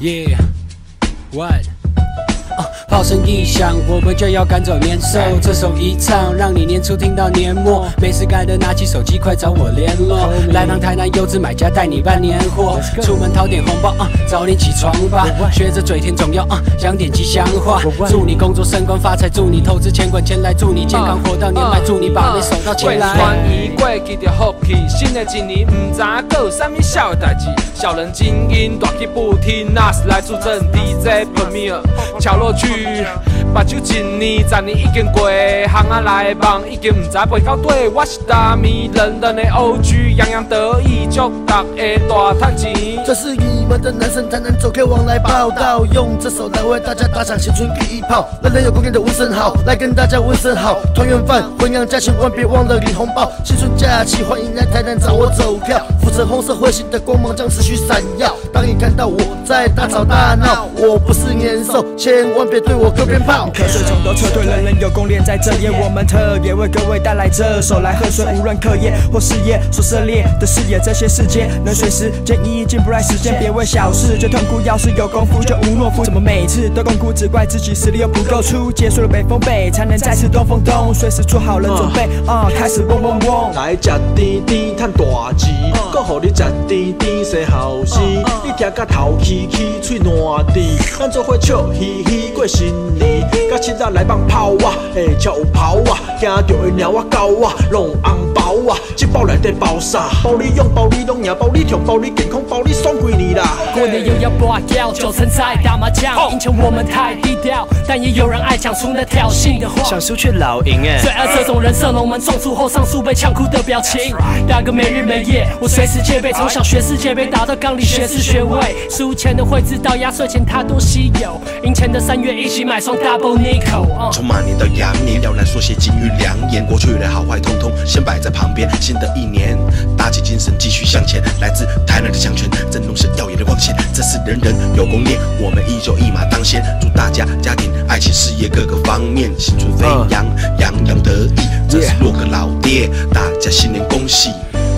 Yeah, what? 炮声一响，我们就要赶走年兽。这首一唱，让你年初听到年末。没事干的拿起手机，快找我联络。来趟台南优质买家，带你办年货。出门掏点红包早点起床吧。学着嘴甜，总要讲点吉祥话。祝你工作升官发财，祝你投资钱滚钱来，祝你健康活到年迈，祝你把妹守到钱来。过年过去就福气，新的一年唔知搁有啥物小代志。小人精英大气不听，那是来助阵 DJ Premier 敲落去。 目睭一年十年已经过，巷仔内梦已经唔知飞到底。我是大米人人的 OG， 洋洋得意，祝大家大赚钱。这是你们的男神台南走 K 王来报道，用这首来为大家打响新春第一炮。人人有贡献的无声好，来跟大家问声好。团圆饭，婚宴，家千万别忘了领红包。新春假期，欢迎来台南找我走票。浮着红色彗星的光芒将持续闪耀。当你看到我在大吵大闹，我不是年兽，千万别对我哥。 瞌睡虫都撤退，人人有功，连在这夜，我们特别为各位带来这首来贺岁。无论课业或事业，所涉猎的视野，这些世界能随时间一一进，不爱时间别为小事就痛苦。要是有功夫就无懦夫，怎么每次都痛苦？只怪自己实力又不够出，结束了北风北，才能再次东风东。随时做好了准备，开始嗡嗡嗡。来吃甜甜，赚大钱，搁互你吃甜甜生后生。你听甲头起起，嘴烂滴，咱做伙笑嘻嘻过新年。 甲亲仔来放炮啊，下超有炮啊，惊着会猫啊狗啊，弄红包啊，这包内底包啥？包你用，包你拢赢，包你跳，包你健康，包你爽几年啦！过年又要跋筊，九层菜打麻将，以前我们太低调，但也有人爱讲出那挑衅的话，想输却老赢哎。最爱这种人设，龙门送出后上诉被呛哭的表情。打个没日没夜，我随时戒备，从小学世界杯打到杠铃学士学位，输钱的会知道压岁钱它多稀有，赢钱的3月一起买双。 Double Nickle， 从马年到羊年，要来说些金玉良言，过去的好坏通通先摆在旁边。新的一年，打起精神继续向前。来自台南的强权，振动是耀眼的光线。这是人人有功练，我们依旧一马当先。祝大家家庭、爱情、事业各个方面新春飞扬，洋洋得意。这是洛克老爹，大家新年恭喜。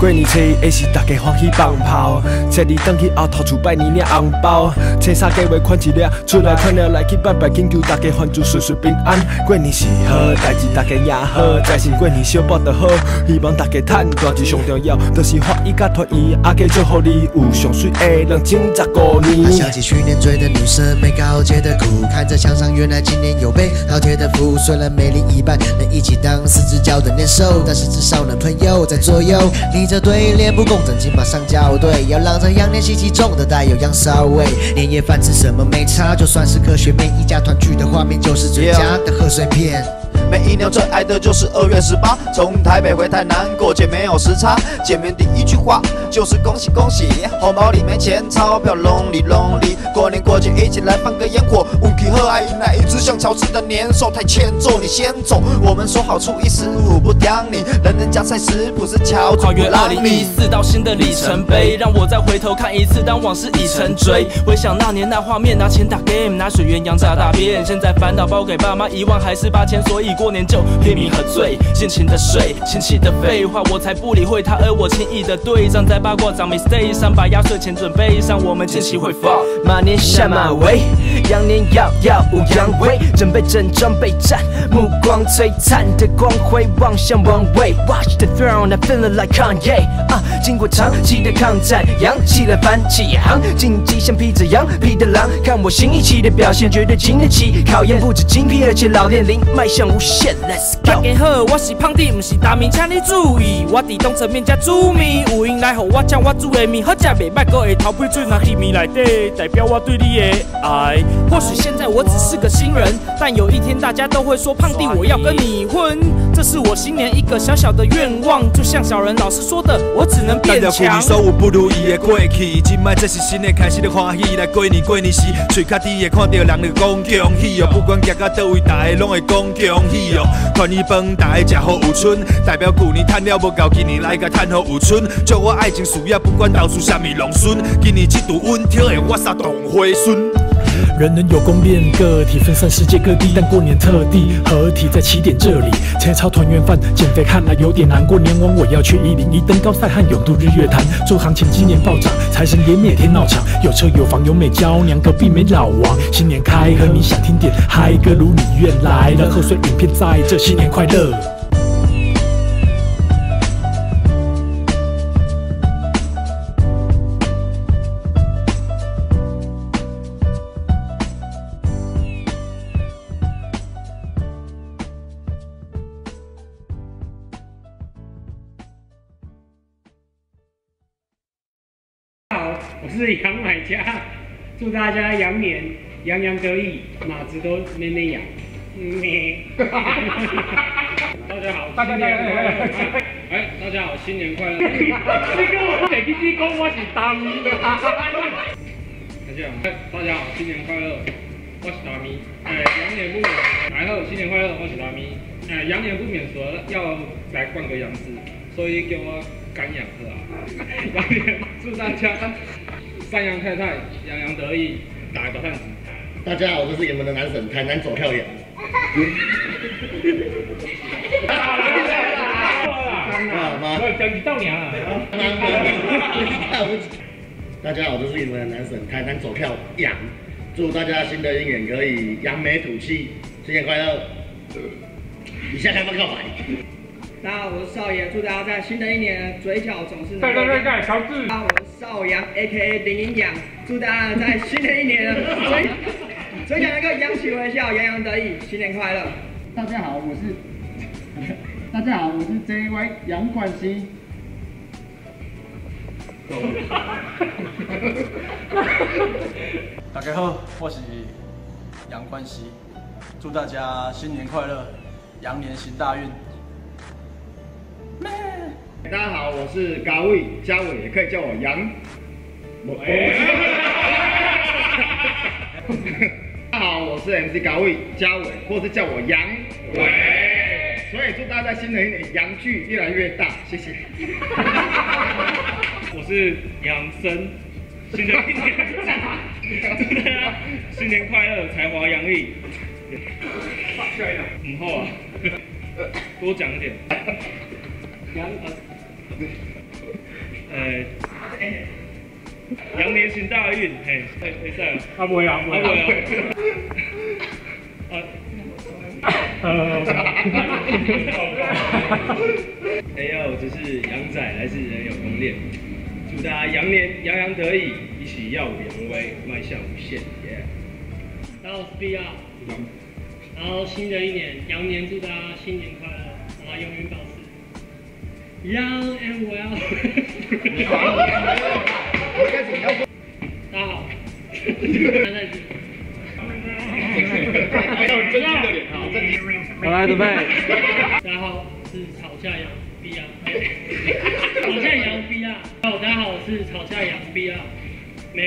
过年初一是大家欢喜放炮，初二返去后头厝拜年领红包，初三计划款一领出来款了来去拜拜，祈求大家凡事顺顺平安。过年是好代志，大家也好，财神过年小包就好，希望大家赚大钱。上重要就是欢喜甲团圆，阿家祝福你有上水的人情15年。他想起去年追的女生没告解的苦，看着墙上原来今年有被饕餮的福，虽然没另一半能一起当四只脚的年兽，但是至少能朋友在左右。 这对脸不共枕，请马上校对，要让这羊年喜气重的带有羊骚味。年夜饭吃什么没差，就算是科学面，一家团聚的画面就是最佳的贺岁片。每一年最爱的就是2月18，从台北回台南过节没有时差。见面第一句话就是恭喜恭喜，红包里没钱，钞票拢里拢里。过年过节一起来放个烟火，问题和爱迎来一只像乔治的年兽太欠揍，你先走。我们说好初一十五不刁你，人人家菜食不是乔治。 2014到新的里程碑，让我再回头看一次，当往事已成追。回想那年那画面，拿钱打 game， 拿水鸳鸯炸大便。现在烦恼包给爸妈1万还是8000，所以过年就拼命喝醉，尽情的睡，亲戚的废话我才不理会他，而我轻易的对上，在八卦掌 Mistake 上把压岁钱准备上，我们近期会放。马年下马威，羊年要武扬威，准备整装备战，目光璀璨的光辉望向王位。Watch the throne, I'm feeling like Kanye。 经过长期的抗战，扬起了帆起航，晋级像披着羊皮的狼。看我新一期的表现，绝对经得起考验，不止精辟，而且老练，灵迈向无限。Let's go。大家好，我是胖弟，不是大明，请你注意，我伫东城面才煮面，有闲来互我吃我煮的面，好食袂歹，搁会头尾水拿去面内底，代表我对你的爱。或许现在我只是个新人，但有一天大家都会说胖弟，我要跟你婚。这是我新年一个小小的愿望，就像小人老师说的。 我只能变强。但了旧年所有不如意的过去，今摆这是新的开始，咧欢喜来过年。过年时，嘴较甜的看到人就讲恭喜哦。不管行到倒位，大家拢会讲恭喜哦。团圆饭大家食好有春，代表旧年赚了无够，今年来甲赚好有春。祝我爱情事业不管投资啥物拢顺，今年这拄稳，跳的我三同花顺。人人有功练个体，分散世界各地，但过年特地合体在起点这里。切超团圆饭，减肥看来有点难。过年晚我要去101登高赛和勇渡日月潭。做行情今年暴涨，财神爷每天闹场。有车有房有美娇娘，隔壁没老王。新年开喝，你想听点嗨歌，如你愿来了。贺岁影片在这，新年快乐。 我是杨买家，祝大家羊年洋洋得意，哪只都妹妹羊。咩？大家好，新年快乐！哎，大家好，新年快乐！你跟我讲，你讲我是大咪。大家好，新年快乐，我是大咪。哎，羊年不免，然后新年快乐，我是大咪。哎，羊年不免说要来逛个羊市，所以叫我干羊喝啊。羊年祝大家。 三羊太太，洋洋得意，打个饭。大家好，我是你们的男神，台南走跳羊。哈哈哈！讲一道娘啊！大家好，我是你们的男神，台南走跳羊。祝大家新的一年可以扬眉吐气，新年快乐！以下开放告白。大家好，我是少爷，祝大家在新的一年嘴角总是。对对对对，乔治。 少阳 A.K.A 林林羊，祝大家在新的一年嘴角能够扬起微笑，洋洋得意，新年快乐！大家好，我是JY 杨冠希。大家好，我是杨冠希，祝大家新年快乐，羊年行大运。 大家好，我是高伟，嘉伟也可以叫我杨。大家好，我是 MC 高伟，嘉伟，或是叫我杨伟。所以祝大家在新的一年阳具越来越大，谢谢。我是杨森，新的一年，新年快乐，才华洋溢。以后啊，多讲一点。 羊年行大运，嘿，没事了。阿伯呀，哎呀，我就是羊仔，来自人有功练，祝大家羊年洋洋得意，一起耀武扬威，迈向无限。大家好，我是 BR， 然后新的一年，羊年祝大家新年快乐，然后永远保持。 Young and well， 大家好，好来准备。大家好，是吵架羊 B R， 吵架羊 B R。大家好，我是吵架羊 B R。没。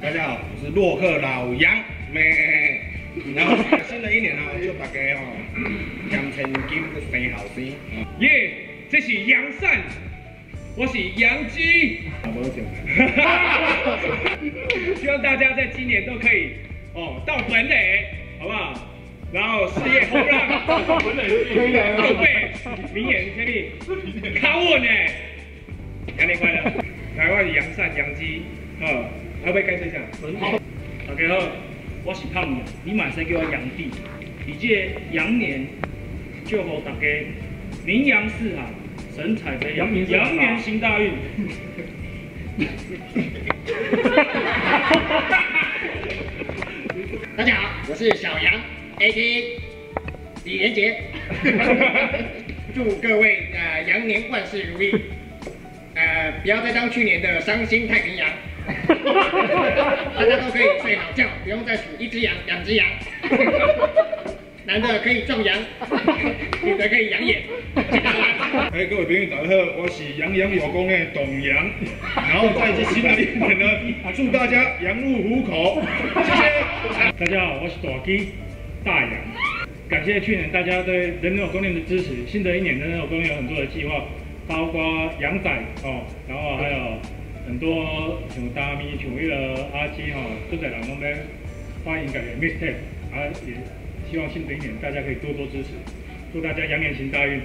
大家好，我是洛克老杨咩，然后新的一年啊，祝大家哦，羊千金生后生。耶，这是羊扇，我是羊鸡。希望大家在今年都可以哦到本垒，好不好？然后事业轰然，本垒对背，明年可以靠我呢。羊年快乐，台湾羊扇羊鸡，哦。 要不要介绍一下？大家好，我是胖羊，你嘛使叫我羊弟。以这羊年，祝福大家名扬四海，神采飞扬，羊年行大运。大家好，我是小羊 ，A.K.A 李连杰。祝各位羊年万事如意，不要再当去年的伤心太平洋。 大家都可以睡好觉，不用再数一只羊、两只羊。男的可以壮阳，女的可以养眼。哎，各位朋友大家好，我是羊羊有功的董羊，然后在新的一年呢，祝大家羊入虎口。谢谢。大家好，我是大鸡大羊。感谢去年大家对人人有供电的支持。新的一年，人人有供电有很多的计划，包括羊仔哦，然后还有很多像大咪、像那个阿基哈，都在人拢在欢迎改变 Mistake， 也希望新的一年大家可以多多支持，祝大家羊年行大运。